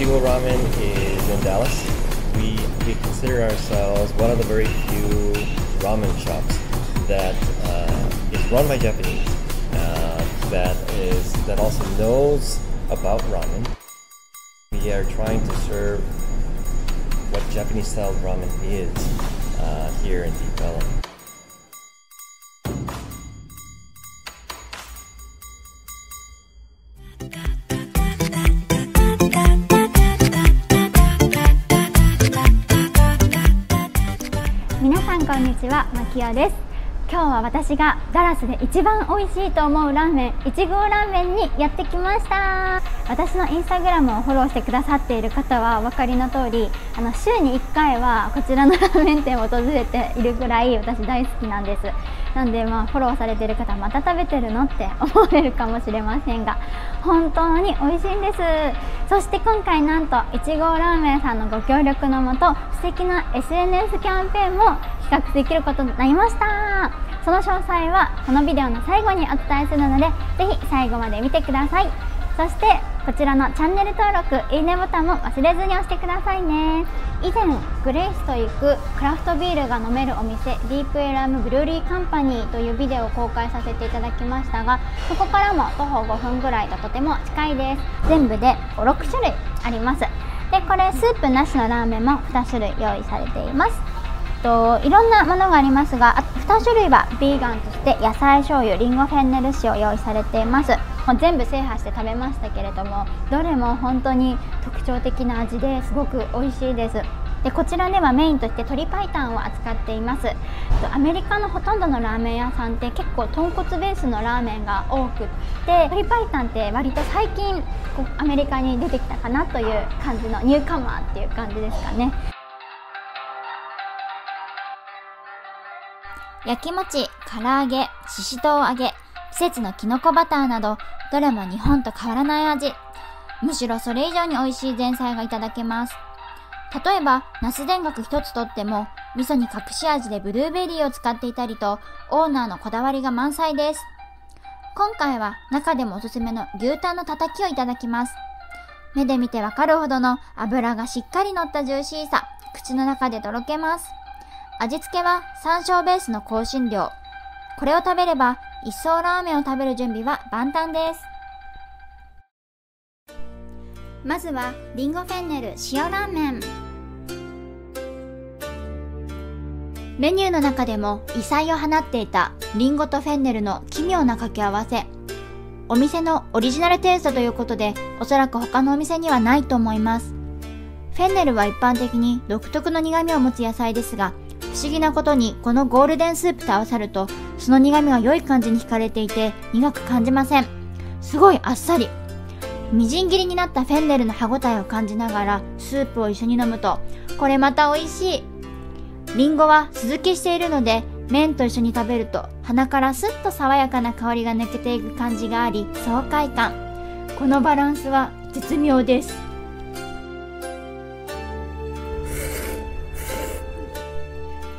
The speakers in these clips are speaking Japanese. Ichigoh Ramen is in Dallas. We consider ourselves one of the very few ramen shops that is run by Japanese, that also knows about ramen. We are trying to serve what Japanese-style ramen is here in Deep Ellum.こんにちは、まきよです。今日は私がダラスで一番美味しいと思うラーメン、Ichigohラーメンにやってきました。私のインスタグラムをフォローしてくださっている方はお分かりの通り、週に1回はこちらのラーメン店を訪れているぐらい私大好きなんです。なんでフォローされている方はまた食べてるのって思われるかもしれませんが、本当に美味しいんです。そして今回なんとIchigohラーメンさんのご協力のもと、素敵な SNS キャンペーンも企画できることになりました。その詳細はこのビデオの最後にお伝えするので、ぜひ最後まで見てください。そしてこちらのチャンネル登録、いいねボタンも忘れずに押してくださいね。以前グレイスと行くクラフトビールが飲めるお店、ディープエラムブルーリーカンパニーというビデオを公開させていただきましたが、そこからも徒歩5分ぐらいととても近いです。全部で6種類あります。でこれスープなしのラーメンも2種類用意されています。いろんなものがありますが、2種類はビーガンとして野菜醤油、リンゴフェンネル塩を用意されています。もう全部制覇して食べましたけれども、どれも本当に特徴的な味ですごく美味しいです。でこちらではメインとして鶏白湯を扱っています。アメリカのほとんどのラーメン屋さんって結構豚骨ベースのラーメンが多くて、鶏白湯って割と最近アメリカに出てきたかなという感じのニューカマーっていう感じですかね。焼き餅、唐揚げ、ししとう揚げ、季節のきのこバターなど、どれも日本と変わらない味。むしろそれ以上に美味しい前菜がいただけます。例えば、ナス田楽一つとっても、味噌に隠し味でブルーベリーを使っていたりと、オーナーのこだわりが満載です。今回は中でもおすすめの牛タンのたたきをいただきます。目で見てわかるほどの脂がしっかり乗ったジューシーさ、口の中でとろけます。味付けは山椒ベースの香辛料。これを食べれば一層ラーメンを食べる準備は万端です。まずはリンゴフェンネル塩ラーメン。メニューの中でも異彩を放っていたリンゴとフェンネルの奇妙な掛け合わせ、お店のオリジナルテイストということで、おそらく他のお店にはないと思います。フェンネルは一般的に独特の苦味を持つ野菜ですが、不思議なことにこのゴールデンスープと合わさると、その苦味が良い感じに惹かれていて苦く感じません。すごいあっさり。みじん切りになったフェンネルの歯ごたえを感じながらスープを一緒に飲むと、これまた美味しい。リンゴは酢漬けしているので、麺と一緒に食べると鼻からスッと爽やかな香りが抜けていく感じがあり、爽快感。このバランスは絶妙です。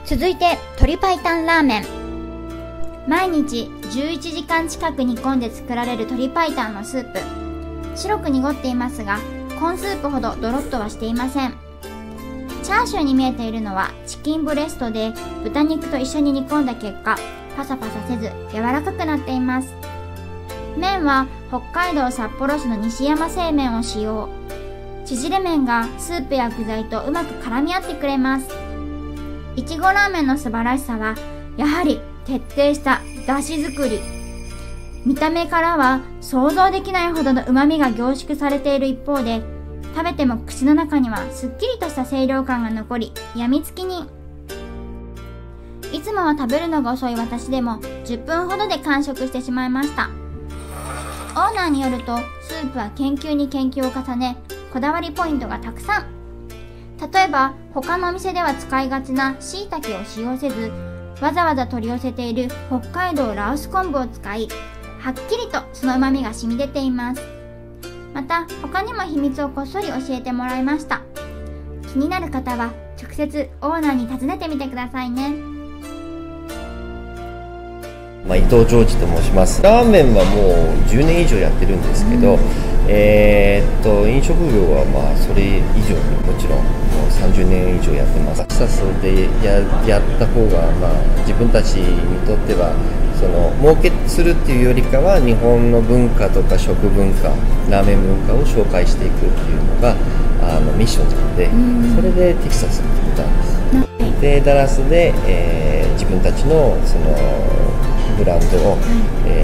続いて鶏白湯ラーメン。毎日11時間近く煮込んで作られる鶏白湯のスープ、白く濁っていますが、コーンスープほどドロッとはしていません。チャーシューに見えているのはチキンブレストで、豚肉と一緒に煮込んだ結果、パサパサせず柔らかくなっています。麺は北海道札幌市の西山製麺を使用。縮れ麺がスープや具材とうまく絡み合ってくれます。いちごラーメンの素晴らしさは、やはり徹底しただし作り。見た目からは想像できないほどの旨味が凝縮されている一方で、食べても口の中にはすっきりとした清涼感が残り、病みつきに。いつもは食べるのが遅い私でも10分ほどで完食してしまいました。オーナーによると、スープは研究に研究を重ね、こだわりポイントがたくさん。例えば他のお店では使いがちなしいたけを使用せず、わざわざ取り寄せている北海道羅臼昆布を使い、はっきりとその旨味が染み出ています。また他にも秘密をこっそり教えてもらいました。気になる方は直接オーナーに尋ねてみてくださいね。伊藤譲二と申します。ラーメンはもう10年以上やってるんですけど、飲食業はまあそれ以上にもちろんもう30年以上やってます。テキサスでやった方がまあ自分たちにとってはその儲けするっていうよりかは日本の文化とか食文化、ラーメン文化を紹介していくっていうのがミッションなので、それでテキサスに行ったんです。でダラスで、自分たちのそのブランドを、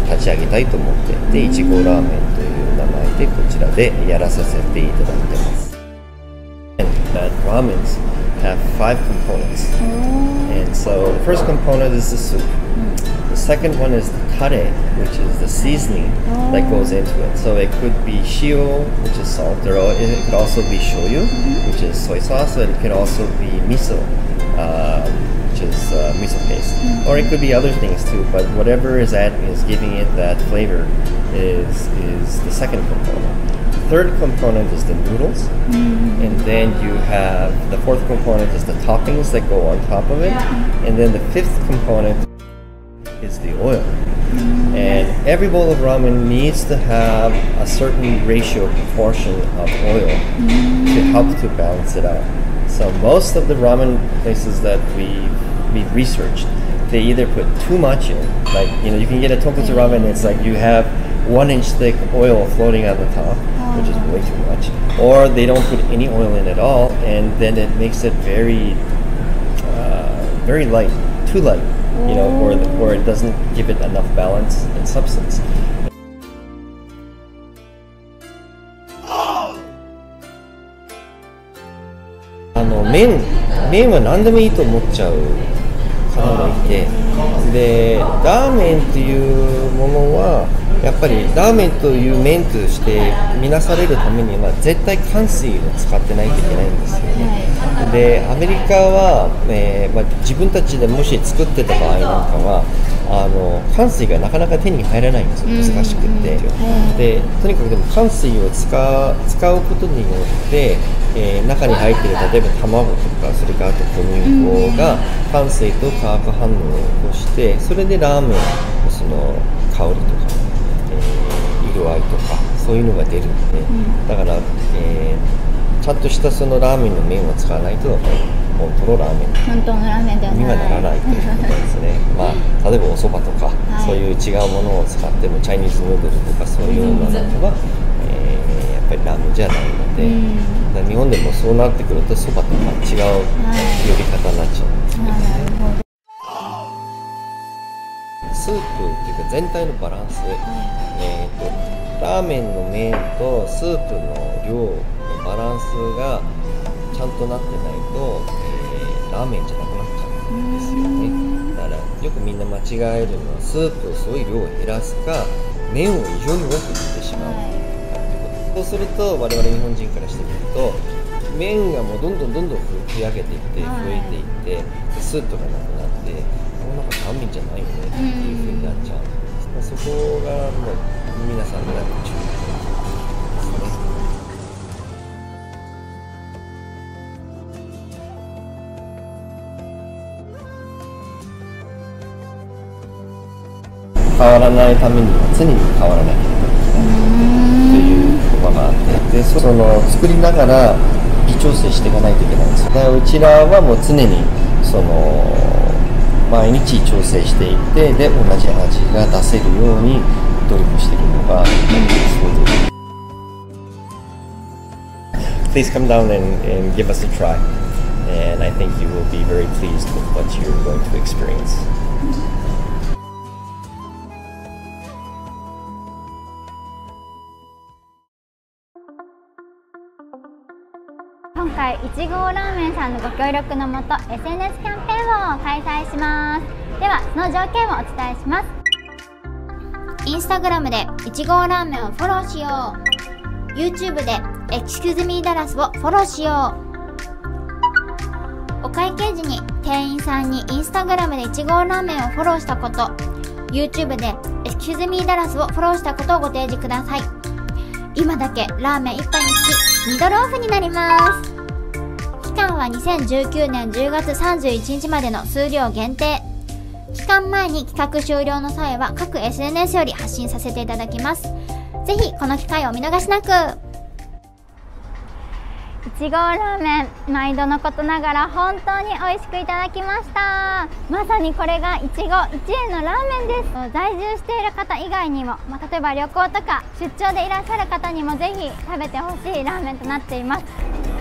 立ち上げたいと思って、でIchigohラーメンという名前でこちらでやらさせていただいてます。That ramens have 5 components. And so the first component is the soup. The second one is the tare, which is the seasoning that goes into it. So it could be shio, which is salt. It could also be shoyu, which is soy sauce, and it could also be miso, which is miso paste. Or it could be other things too, but whatever is adding is giving it that flavor is the second component. Third component is the noodles, and then you have the fourth component is the toppings that go on top of it, and then the fifth component is the oil. And every bowl of ramen needs to have a certain ratio proportion of oil to help to balance it out. So most of the ramen places that we've researched, they either put too much in, like you can get a tonkotsu ramen and it's like you have 1 inch thick oil floating on the top, which is way too much, or they don't put any oil in at all, and then it makes it very, very light, too light, or it doesn't give it enough balance and substance. Ramen は何でもいいと思っちゃう方もいて、でラーメンっていうものは。やっぱりラーメンという麺として見なされるためには絶対乾水を使ってないといけないんですよね。でアメリカは、自分たちでもし作ってた場合なんかは乾水がなかなか手に入らないんですよ、難しくて。でとにかくでも乾水を使うことによって、中に入っている例えば卵とかそれからあと小麦粉が乾水と化学反応を起こして、それでラーメンのその香りとか色合いとかそういうのが出るので、だから、ちゃんとしたそのラーメンの麺を使わないと本当のラーメンにはならないということですね。まあ例えばおそばとか、そういう違うものを使ってもチャイニーズヌードルとかそういうのだとは、やっぱりラーメンじゃないので、だから日本でもそうなってくるとそばとか違う呼び方になっちゃうんですけど、スープっていうか全体のバランス、ラーメンの麺とスープの量のバランスがちゃんとなってないと、ラーメンじゃなくなっちゃうんですよね。だからよくみんな間違えるのはスープをすごい量を減らすか麺を異常に多く入れてしまうかっていうこと。そうすると我々日本人からしてみると麺がもうどんどん振り上げていって増えていって、スープがなくなってなんかラーメンじゃないよねっていうふうになっちゃう。そこがもう皆さんが注意ですね。変わらないためには常に変わらなきゃいけないという言葉があって、でその作りながら微調整していかないといけないんですよ。だからうちらはもう常にその毎日調整していって、で同じ味が出せるように努力しているのがすごいです。Please come down and give us a try, and I think you will be very pleased with what you're going to experience.今回Ichigohラーメンさんのご協力のもと SNS キャンペーンを開催します。ではその条件をお伝えします。インスタグラムでIchigohラーメンをフォローしよう。 YouTube で ExcuseMeDallas をフォローしよう。お会計時に店員さんにインスタグラムでIchigohラーメンをフォローしたこと、 YouTube で ExcuseMeDallas をフォローしたことをご提示ください。今だけラーメン1杯につき$2オフになります。期間は2019年10月31日までの数量限定。期間前に企画終了の際は各 SNS より発信させていただきます。ぜひこの機会をお見逃しなく。Ichigohラーメン、毎度のことながら本当に美味しくいただきました。まさにこれが1円のラーメンです。在住している方以外にも、例えば旅行とか出張でいらっしゃる方にもぜひ食べてほしいラーメンとなっています。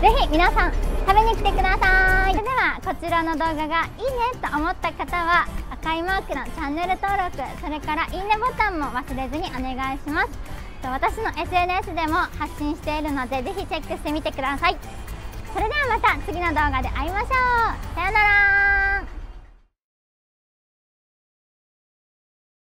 ぜひ皆さん食べに来てください。それではこちらの動画がいいねと思った方は赤いマークのチャンネル登録、それからいいねボタンも忘れずにお願いします。私の SNS でも発信しているので、ぜひチェックしてみてください。それではまた次の動画で会いましょう。さようなら。